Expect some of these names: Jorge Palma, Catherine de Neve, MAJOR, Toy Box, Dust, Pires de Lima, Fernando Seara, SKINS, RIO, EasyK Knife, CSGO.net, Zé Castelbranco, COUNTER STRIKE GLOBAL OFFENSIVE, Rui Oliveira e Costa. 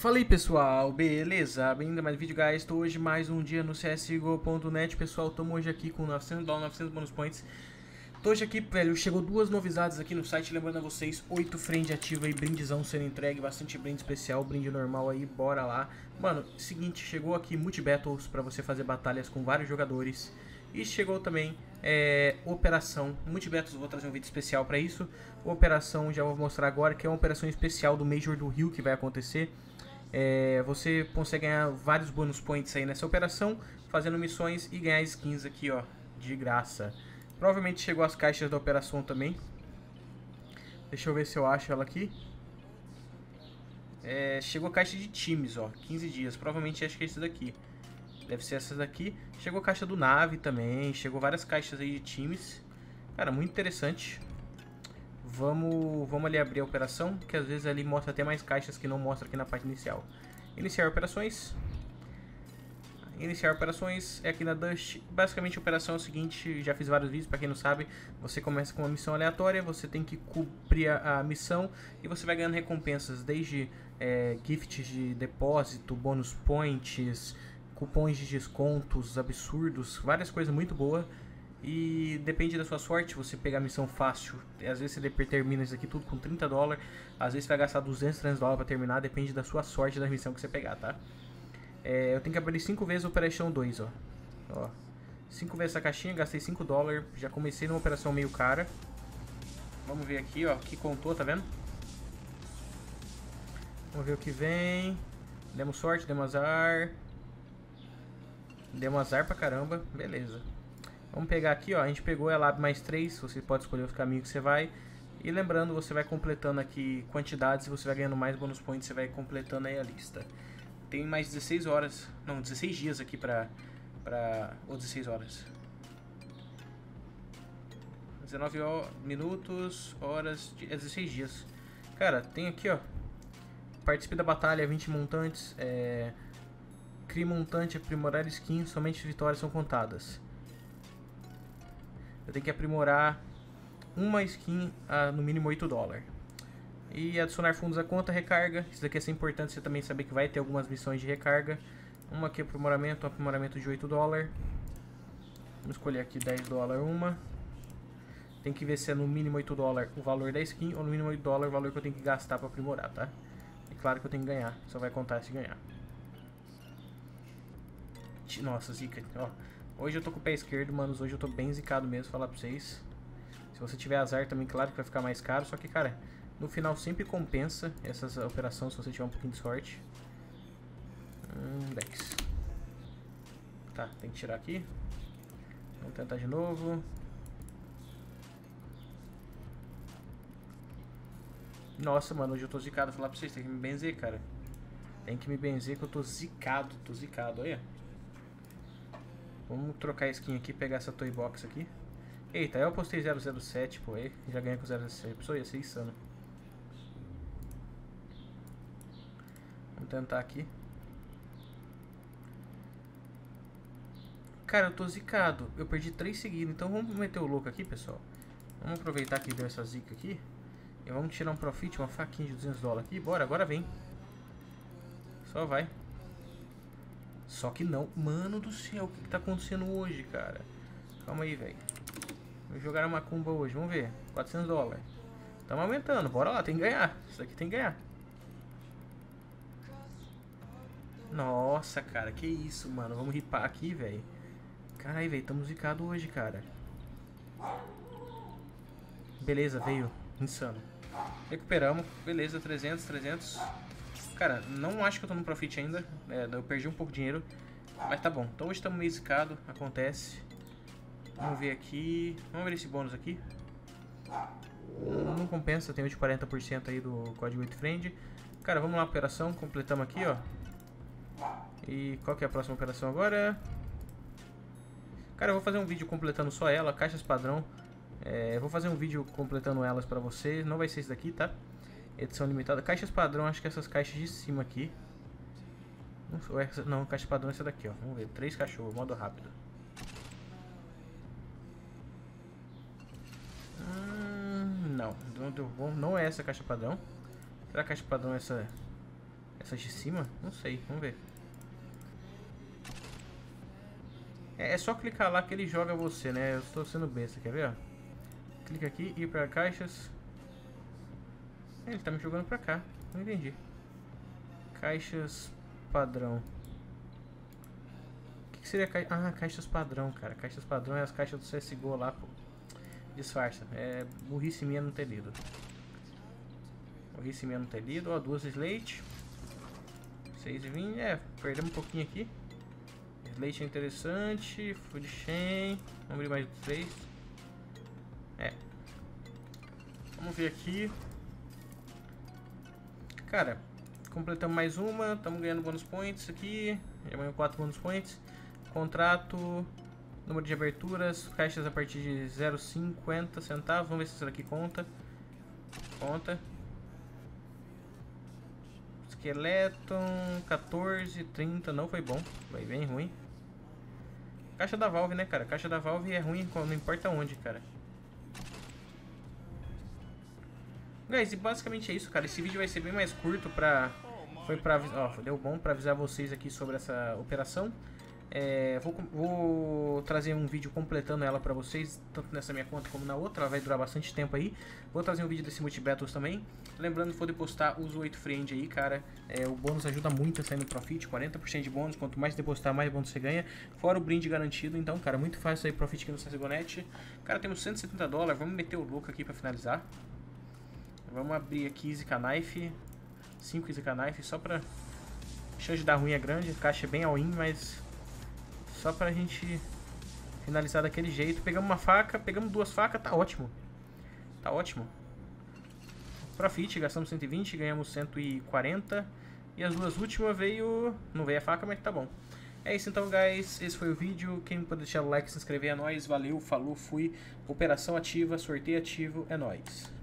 Fala aí pessoal, beleza? Bem-vindo a mais um vídeo, guys. Estou hoje mais um dia no CSGO.net, pessoal. Estamos hoje aqui com 900 dólares, 900 bonus points. Estou hoje aqui, velho, chegou duas novidades aqui no site, lembrando a vocês, 8 friend ativa aí, brindezão sendo entregue, bastante brinde especial, brinde normal aí, bora lá. Mano, seguinte, chegou aqui multi battles para você fazer batalhas com vários jogadores. E chegou também Operação Multi Battles, vou trazer um vídeo especial para isso. Operação, já vou mostrar agora, que é uma operação especial do Major do Rio que vai acontecer. Você consegue ganhar vários bônus points aí nessa operação, fazendo missões e ganhar skins aqui, ó, de graça. Provavelmente chegou as caixas da operação também. Deixa eu ver se eu acho ela aqui. Chegou a caixa de times, ó, 15 dias. Provavelmente acho que é esse daqui. Deve ser essas daqui. Chegou a caixa do Nave também. Chegou várias caixas aí de times. Cara, muito interessante. Vamos ali abrir a operação, que às vezes ali mostra até mais caixas que não mostra aqui na parte inicial. Iniciar operações. Iniciar operações é aqui na Dust. Basicamente a operação é o seguinte, já fiz vários vídeos, pra quem não sabe. Você começa com uma missão aleatória, você tem que cumprir a missão e você vai ganhando recompensas, desde gifts de depósito, bônus points, cupons de descontos absurdos, várias coisas muito boas. E depende da sua sorte, você pegar a missão fácil, às vezes você termina isso aqui tudo com 30 dólares, às vezes você vai gastar 200, 300 dólares para terminar, depende da sua sorte da missão que você pegar, tá? Eu tenho que abrir 5 vezes a Operação 2, ó. 5 vezes essa caixinha, gastei 5 dólares, já comecei numa operação meio cara. Vamos ver aqui, ó, o que contou, tá vendo? Vamos ver o que vem. Demos sorte, demos azar. Deu azar pra caramba, beleza. Vamos pegar aqui, ó, a gente pegou ela mais 3, você pode escolher os caminhos que você vai. E lembrando, você vai completando aqui quantidades e você vai ganhando mais bonus points, você vai completando aí a lista. Tem mais 16 horas, não, 16 dias aqui pra ou 16 horas. 19 minutos, horas, 16 dias. Cara, tem aqui, ó, participe da batalha, 20 montantes, crie montante, aprimorar skin, somente vitórias são contadas. Eu tenho que aprimorar uma skin a no mínimo 8 dólares. E adicionar fundos à conta, recarga. Isso daqui é ser importante você também saber que vai ter algumas missões de recarga. Uma aqui é aprimoramento, um aprimoramento de 8 dólares. Vamos escolher aqui 10 dólares uma. Tem que ver se é no mínimo 8 dólares o valor da skin ou no mínimo 8 dólares o valor que eu tenho que gastar para aprimorar, tá? E claro que eu tenho que ganhar, só vai contar se ganhar. Nossa, zica, ó. Hoje eu tô com o pé esquerdo, manos. Hoje eu tô bem zicado mesmo, falar pra vocês. Se você tiver azar também, claro que vai ficar mais caro. Só que, cara, no final sempre compensa essas operações, se você tiver um pouquinho de sorte. 10. Tá, tem que tirar aqui. Vamos tentar de novo. 9. Nossa, mano, hoje eu tô zicado, falar pra vocês. Tem que me benzer, cara. Tem que me benzer que eu tô zicado. Tô zicado, olha. Vamos trocar a skin aqui, pegar essa Toy Box aqui. Eita, eu postei 007, pô, aí já ganhei com 007, pessoal, ia ser insano. Vamos tentar aqui. Cara, eu tô zicado, eu perdi 3 seguidos, então vamos meter o louco aqui, pessoal. Vamos aproveitar que deu essa zica aqui. E vamos tirar um profit, uma faquinha de 200 dólares aqui, bora, agora vem. Só vai. Só que não. Mano do céu, o que tá acontecendo hoje, cara? Calma aí, velho. Vou jogar uma macumba hoje, vamos ver. 400 dólares. Tamo aumentando, bora lá, tem que ganhar. Isso aqui tem que ganhar. Nossa, cara, que isso, mano. Vamos ripar aqui, velho. Caralho, velho, tamo zicado hoje, cara. Beleza, veio. Insano. Recuperamos. Beleza, 300, 300. Cara, não acho que eu tô no profit ainda, eu perdi um pouco de dinheiro, mas tá bom. Então hoje estamos meio zicado, acontece. Vamos ver aqui, vamos ver esse bônus aqui. Não compensa, tem hoje 40% aí do código 8friend. Cara, vamos lá, operação, completamos aqui, ó. E qual que é a próxima operação agora? Cara, eu vou fazer um vídeo completando só ela, caixas padrão. Eu vou fazer um vídeo completando elas pra vocês, não vai ser esse daqui, tá? Edição limitada. Caixas padrão, acho que essas caixas de cima aqui. Ou essa, não, caixa padrão é essa daqui, ó. Vamos ver. 3 cachorros, modo rápido. Não, não deu bom. Não é essa caixa padrão. Será que a caixa padrão é essa Essas de cima? Não sei, vamos ver. É só clicar lá que ele joga você, né? Eu estou sendo besta, quer ver? Clica aqui, ir para caixas. Ele está me jogando para cá, não entendi. Caixas padrão. O que, que seria caixa? Ah, caixas padrão, cara. Caixas padrão é as caixas do CSGO lá, pô. Disfarça. É burrice minha não ter lido. Burrice minha não ter lido. Ó, duas Slate. 6 e 20. É, perdemos um pouquinho aqui. Slate é interessante. Food Chain. Vamos abrir mais 3. É. Vamos ver aqui. Cara, completamos mais uma. Estamos ganhando bônus points aqui. Já ganhamos 4 bônus points. Contrato. Número de aberturas. Caixas a partir de 0,50 centavos. Vamos ver se isso daqui conta. Conta. Esqueleto. 14, 30. Não foi bom. Foi bem ruim. Caixa da Valve, né, cara? Caixa da Valve é ruim, não importa onde, cara. Guys, e basicamente é isso, cara. Esse vídeo vai ser bem mais curto pra... Foi pra avisar... Ó, deu bom pra avisar vocês aqui sobre essa operação. É, vou trazer um vídeo completando ela pra vocês, tanto nessa minha conta como na outra. Ela vai durar bastante tempo aí. Vou trazer um vídeo desse multi-battles também. Lembrando, se for depositar, usa o 8Friend aí, cara. É, o bônus ajuda muito a sair no Profit. 40% de bônus. Quanto mais depositar, mais bônus você ganha. Fora o brinde garantido. Então, cara, muito fácil sair Profit aqui no CSGO.net. Cara, temos $170. Vamos meter o louco aqui pra finalizar. Vamos abrir aqui EasyK Knife, 5 EasyK Knife, só pra... A chance de dar ruim é grande, a caixa é bem all-in, mas... Só pra gente finalizar daquele jeito. Pegamos uma faca, pegamos duas facas, tá ótimo. Tá ótimo. Profit, gastamos 120, ganhamos 140. E as duas últimas veio... Não veio a faca, mas tá bom. É isso então, guys. Esse foi o vídeo. Quem puder deixar o like, se inscrever, é nóis. Valeu, falou, fui. Operação ativa, sorteio ativo, é nóis.